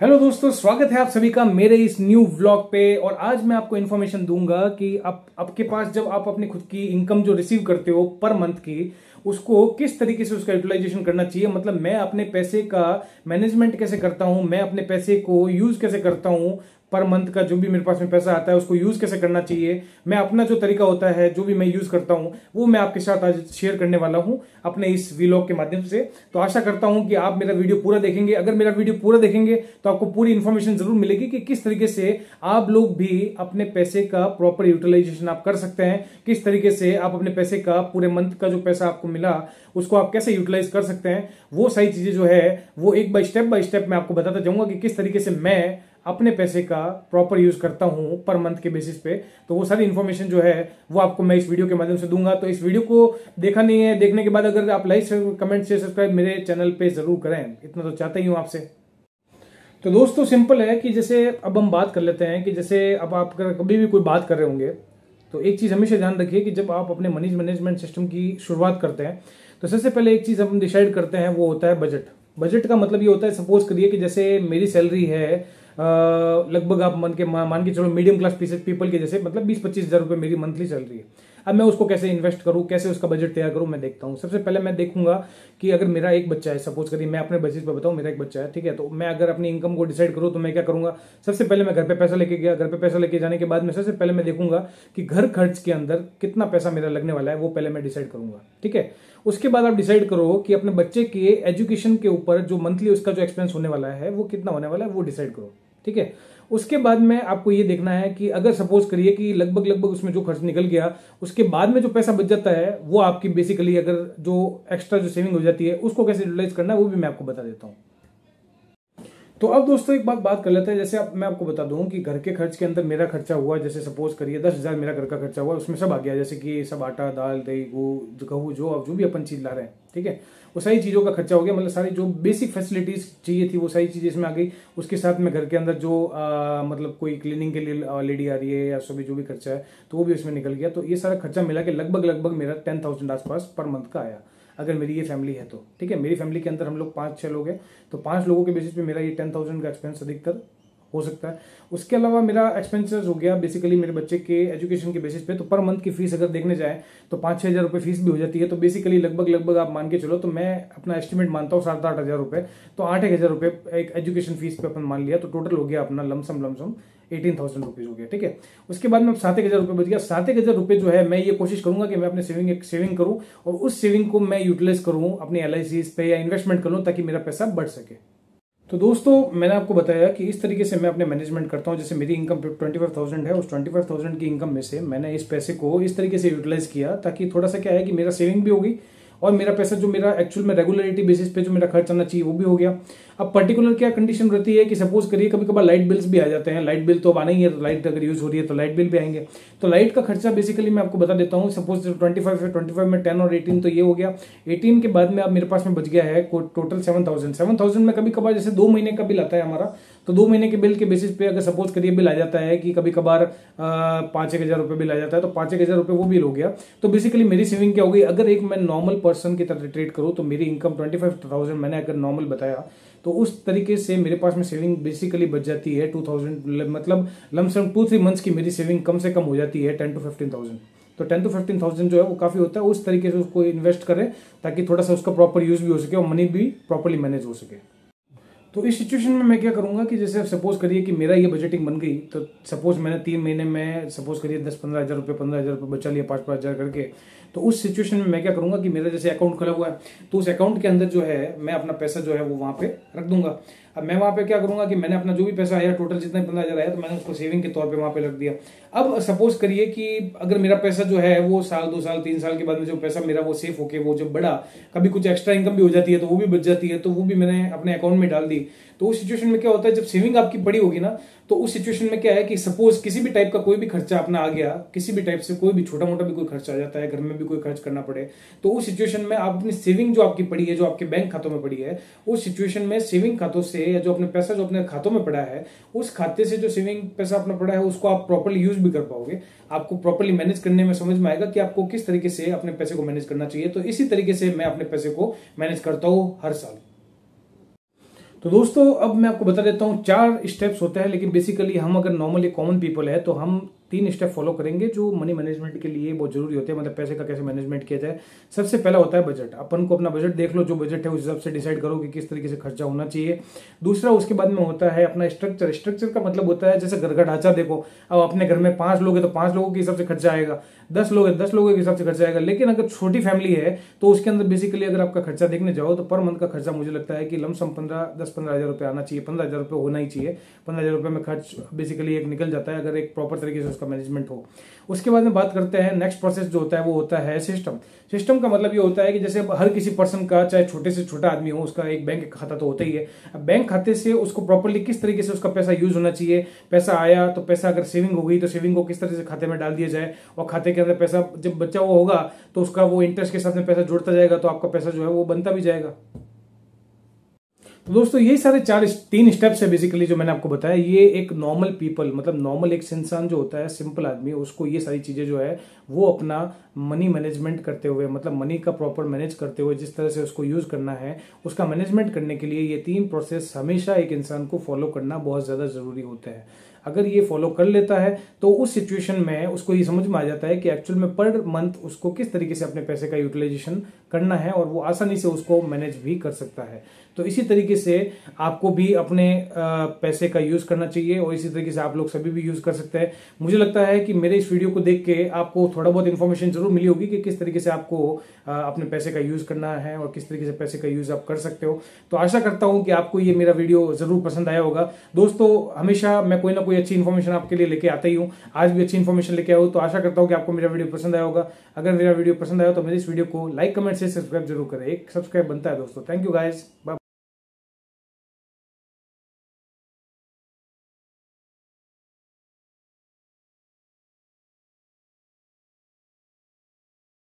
Hello दोस्तों, स्वागत है आप सभी का मेरे इस न्यू व्लॉग पे। और आज मैं आपको इन्फॉर्मेशन दूंगा कि आपके पास जब आप अपनी खुद की इनकम जो रिसीव करते हो पर मंथ की, उसको किस तरीके से उसका यूटिलाइजेशन करना चाहिए। मतलब मैं अपने पैसे का मैनेजमेंट कैसे करता हूँ, मैं अपने पैसे को यूज़ कैसे करता हूँ, पर मंथ का जो भी मेरे पास में पैसा आता है उसको यूज़ कैसे करना चाहिए। मैं अपना जो तरीका होता है, जो भी मैं यूज़ करता हूँ, वो मैं आपके साथ आज शेयर करने वाला हूँ अपने इस व्लॉग के माध्यम से। तो आशा करता हूँ कि आप मेरा वीडियो पूरा देखेंगे। अगर मेरा वीडियो पूरा देखेंगे तो आपको पूरी इन्फॉर्मेशन जरूर मिलेगी कि किस तरीके से आप लोग भी अपने पैसे का प्रॉपर यूटिलाइजेशन आप कर सकते हैं, किस तरीके से आप अपने पैसे का पूरे मंथ का जो पैसा आपको मिला उसको आप कैसे यूटिलाइज कर सकते हैं। वो सारी चीज़ें जो है वो एक बाय स्टेप मैं आपको बताता जाऊँगा कि किस तरीके से मैं अपने पैसे का प्रॉपर यूज़ करता हूँ पर मंथ के बेसिस पे। तो वो सारी इन्फॉर्मेशन जो है वो आपको मैं इस वीडियो के माध्यम से दूंगा। तो इस वीडियो को देखा नहीं है, देखने के बाद अगर आप लाइक, कमेंट, शेयर, सब्सक्राइब मेरे चैनल पे ज़रूर करें, इतना तो चाहता ही हूँ आपसे। तो दोस्तों सिंपल है कि जैसे अब हम बात कर लेते हैं कि जैसे अब आप कभी भी कोई बात कर रहे होंगे तो एक चीज़ हमेशा ध्यान रखिए कि जब आप अपने मनी मैनेजमेंट सिस्टम की शुरुआत करते हैं तो सबसे पहले एक चीज़ हम डिसाइड करते हैं, वो होता है बजट। बजट का मतलब ये होता है, सपोज करिए कि जैसे मेरी सैलरी है लगभग आप मान के चलो मीडियम क्लास पीपल के जैसे, मतलब 20-25 हज़ार रुपये मेरी मंथली चल रही है। अब मैं उसको कैसे इन्वेस्ट करूँ, कैसे उसका बजट तैयार करूँ, मैं देखता हूँ। सबसे पहले मैं देखूंगा कि अगर मेरा एक बच्चा है, सपोज करिए मैं अपने बेसिस पे बताऊँ, मेरा एक बच्चा है, ठीक है। तो मैं अगर अपनी इनकम को डिसाइड करूँ तो मैं क्या करूँगा, सबसे पहले मैं घर पे पैसा लेके गया। घर पे पैसा लेके जाने के बाद मैं सबसे पहले मैं देखूंगा कि घर खर्च के अंदर कितना पैसा मेरा लगने वाला है, वो पहले मैं डिसाइड करूँगा, ठीक है। उसके बाद आप डिसाइड करो कि अपने बच्चे के एजुकेशन के ऊपर जो मंथली उसका जो एक्सपेंस होने वाला है वो कितना होने वाला है, वो डिसाइड करो, ठीक है। उसके बाद में आपको ये देखना है कि अगर सपोज करिए कि लगभग उसमें जो खर्च निकल गया, उसके बाद में जो पैसा बच जाता है वो आपकी बेसिकली अगर जो एक्स्ट्रा जो सेविंग हो जाती है उसको कैसे यूटिलाइज करना है वो भी मैं आपको बता देता हूँ। तो अब दोस्तों एक बात कर लेते हैं। जैसे मैं आपको बता दूं कि घर के खर्च के अंदर मेरा खर्चा हुआ, जैसे सपोज करिए 10,000 मेरा घर का खर्चा हुआ, उसमें सब आ गया, जैसे कि सब आटा, दाल, दही, गेहूँ, जो भी अपन चीज़ ला रहे हैं, ठीक है, वो सारी चीज़ों का खर्चा हो गया। मतलब सारी जो बेसिक फैसिलिटीज़ चाहिए थी वो सारी चीज़ें इसमें आ गई। उसके साथ में घर के अंदर जो मतलब कोई क्लीनिंग के लिए लेडी आ रही है या सभी जो भी खर्चा है तो वो भी उसमें निकल गया। तो ये सारा खर्चा मिला के लगभग मेरा 10,000 आसपास पर मंथ का आया, अगर मेरी ये फैमिली है तो, ठीक है। मेरी फैमिली के अंदर हम लोग 5-6 लोग हैं, तो 5 लोगों के बेसिस पे मेरा ये 10,000 का एक्सपेंस अधिकतर हो सकता है। उसके अलावा मेरा एक्सपेंसेस हो गया बेसिकली मेरे बच्चे के एजुकेशन के बेसिस पे। तो पर मंथ की फीस अगर देखने जाए तो 5-6 हज़ार रुपये फीस भी हो जाती है। तो बेसिकली लगभग आप मान के चलो, तो मैं अपना एस्टिमेट मानता हूँ 7-8 हज़ार रुपये, तो 8-1 हज़ार रुपये एक एजुकेशन फीस पे अपन मान लिया, तो टोटल हो गया अपना लमसम 18,000 रुपीज़ हो गया, ठीक है। उसके बाद में 7-1 हज़ार रुपये बच गया। 7-1 हज़ार रुपये जो है मैं ये कोशिश करूँगा कि मैं अपने सेविंग करूँ और उस सेविंग को मैं यूटिलाइज करूँ अपनी LICs पे या इन्वेस्टमेंट करूँ ताकि मेरा पैसा बढ़ सके। तो दोस्तों मैंने आपको बताया कि इस तरीके से मैं अपने मैनेजमेंट करता हूँ। जैसे मेरी इनकम 25,000 है, उस 25,000 की इनकम में से मैंने इस पैसे को इस तरीके से यूटिलाइज किया ताकि थोड़ा सा क्या है कि मेरा सेविंग भी होगी और मेरा पैसा जो मेरा एक्चुअल में रेगुलरिटी बेसिस पे जो मेरा खर्च आना चाहिए वो भी हो गया। अब पर्टिकुलर क्या कंडीशन रहती है कि सपोज करिए कभी कभार लाइट बिल्स भी आ जाते हैं। लाइट बिल तो अब आना ही है, तो लाइट अगर यूज हो रही है तो लाइट बिल भी आएंगे। तो लाइट का खर्चा बेसिकली मैं आपको बता देता हूँ। सपोज 25 में 10 और 18 तो ये हो गया। 18 के बाद में अब मेरे पास में बच गया है टोटल 7,000 में। कभी कभार जैसे 2 महीने का बिल आता है हमारा, तो 2 महीने के बिल के बेसिस पे अगर सपोज करिए बिल आ जाता है कि कभी कभार 5-1 हज़ार रुपये बिल आ जाता है, तो 5-1 हज़ार रुपये वो बिल हो गया। तो बेसिकली मेरी सेविंग क्या हो गई, अगर एक मैं नॉर्मल पर्सन की तरह ट्रीट करूँ तो मेरी इनकम 25,000 मैंने अगर नॉर्मल बताया तो उस तरीके से मेरे पास में सेविंग बेसिकली बच जाती है 2,000, मतलब लमसम 2-3 मंथ्स की मेरी सेविंग कम से कम हो जाती है 10,000 to 15,000। तो 10,000 to 15,000 जो है वो काफ़ी होता है। उस तरीके से उसको इन्वेस्ट करें ताकि थोड़ा सा उसका प्रॉपर यूज़ भी हो सके और मनी भी प्रॉपरली मैनेज हो सके। तो इस सिचुएशन में मैं क्या करूँगा कि जैसे सपोज करिए कि मेरा ये बजटिंग बन गई, तो सपोज मैंने 3 महीने में सपोज करिए 10-15 हज़ार रुपये, 15 हज़ार रुपये बचा लिया, 5-5 हज़ार करके। तो उस सिचुएशन में मैं क्या करूँगा कि मेरा जैसे अकाउंट खुला हुआ है तो उस अकाउंट के अंदर जो है मैं अपना पैसा जो है वो वहाँ पे रख दूंगा। अब मैं वहाँ पे क्या करूँगा कि मैंने अपना जो भी पैसा आया, टोटल जितना 15 हज़ार आया, तो मैंने उसको सेविंग के तौर पे वहाँ पे रख दिया। अब सपोज करिए कि अगर मेरा पैसा जो है वो साल, 2 साल, 3 साल के बाद में जो पैसा मेरा वो सेफ होके वो जब बढ़ा, कभी कुछ एक्स्ट्रा इनकम भी हो जाती है तो वो भी बच जाती है, तो वो भी मैंने अपने अकाउंट में डाल दी। तो उस सिचुएशन में क्या होता है, जब सेविंग आपकी बड़ी होगी ना, तो उस सिचुएशन में क्या है कि सपोज किसी भी टाइप का कोई भी खर्चा अपना आ गया, किसी भी टाइप से कोई भी छोटा मोटा भी कोई खर्चा आ जाता है, घर में भी कोई खर्च करना पड़े, तो उस सिचुएशन में आप अपनी सेविंग जो आपकी पड़ी है, जो आपके बैंक खातों में पड़ी है, उस सिचुएशन में सेविंग खातों से है या जो अपने पैसा जो अपने खातों में पड़ा है, उस खाते से जो सेविंग पैसा अपना पड़ा है उसको आप प्रॉपरली यूज भी कर पाओगे, आपको प्रॉपरली मैनेज करने में समझ में आएगा कि आपको किस तरीके से अपने पैसे को मैनेज करना चाहिए। तो इसी तरीके से मैं अपने पैसे को मैनेज करता हूँ हर साल। तो दोस्तों अब मैं आपको बता देता हूँ 4 स्टेप्स होता है, लेकिन बेसिकली हम अगर नॉर्मली कॉमन पीपल है तो हम 3 स्टेप फॉलो करेंगे जो मनी मैनेजमेंट के लिए बहुत जरूरी होते हैं, मतलब पैसे का कैसे मैनेजमेंट किया जाए। सबसे पहला होता है बजट। अपन को अपना बजट देख लो, जो बजट है उस हिसाब से डिसाइड करो कि किस तरीके से खर्चा होना चाहिए। दूसरा उसके बाद में होता है अपना स्ट्रक्चर। स्ट्रक्चर का मतलब होता है जैसे घर का ढांचा देखो, अब अपने घर में 5 लोग हैं तो 5 लोगों के हिसाब से खर्चा आएगा, 10 लोग है 10 लोगों के हिसाब से खर्चा आएगा। लेकिन अगर छोटी फैमिली है तो उसके अंदर बेसिकली अगर आपका खर्चा देखने जाओ तो पर मंथ का खर्चा मुझे लगता है कि लमसम 10-15 हज़ार रुपये आना चाहिए, 15,000 रुपये होना ही चाहिए। 15,000 रुपये में खर्च बेसिकली एक निकल जाता है अगर एक प्रॉपर तरीके से उसका मैनेजमेंट हो। उसके बाद में बात करते हैं नेक्स्ट प्रोसेस जो होता है वो होता है सिस्टम। सिस्टम का मतलब ये होता है कि जैसे हर किसी पर्सन का, चाहे छोटे से छोटा आदमी हो, उसका एक बैंक खाता तो होता ही है। अब बैंक खाते से उसको प्रॉपरली किस तरीके से उसका पैसा यूज होना चाहिए, पैसा आया तो पैसा, अगर सेविंग हो गई तो सेविंग को किस तरह से खाते में डाल दिया जाए, और खाते के अंदर पैसा जब बचा हुआ होगा तो उसका वो इंटरेस्ट के साथ में पैसा जोड़ता जाएगा तो आपका पैसा जो है वो बनता भी जाएगा। तो दोस्तों ये सारे 3 स्टेप्स है बेसिकली जो मैंने आपको बताया। ये एक नॉर्मल पीपल, मतलब नॉर्मल एक इंसान जो होता है, सिंपल आदमी, उसको ये सारी चीज़ें जो है वो अपना मनी मैनेजमेंट करते हुए, मतलब मनी का प्रॉपर मैनेज करते हुए जिस तरह से उसको यूज़ करना है उसका मैनेजमेंट करने के लिए ये 3 प्रोसेस हमेशा एक इंसान को फॉलो करना बहुत ज़्यादा ज़रूरी होता है। अगर ये फॉलो कर लेता है तो उस सिचुएशन में उसको ये समझ में आ जाता है कि एक्चुअल में पर मंथ उसको किस तरीके से अपने पैसे का यूटिलाइजेशन करना है और वो आसानी से उसको मैनेज भी कर सकता है। तो इसी तरीके से आपको भी अपने पैसे का यूज़ करना चाहिए और इसी तरीके से आप लोग सभी भी यूज़ कर सकते हैं। मुझे लगता है कि मेरे इस वीडियो को देख के आपको थोड़ा बहुत इन्फॉर्मेशन जरूर मिली होगी कि किस तरीके से आपको अपने पैसे का यूज़ करना है और किस तरीके से पैसे का यूज़ आप कर सकते हो। तो आशा करता हूँ कि आपको ये मेरा वीडियो ज़रूर पसंद आया होगा। दोस्तों हमेशा मैं कोई ना कोई अच्छी इन्फॉर्मेशन आपके लिए लेके आता ही हूँ, आज भी अच्छी इन्फॉर्मेशन लेके आया हूँ। तो आशा करता हूँ कि आपको मेरा वीडियो पसंद आया होगा। अगर मेरा वीडियो पसंद आया तो मेरे इस वीडियो को लाइक, कमेंट से सब्सक्राइब जरूर करें, एक सब्सक्राइब बनता है दोस्तों। Thank you guys, bye.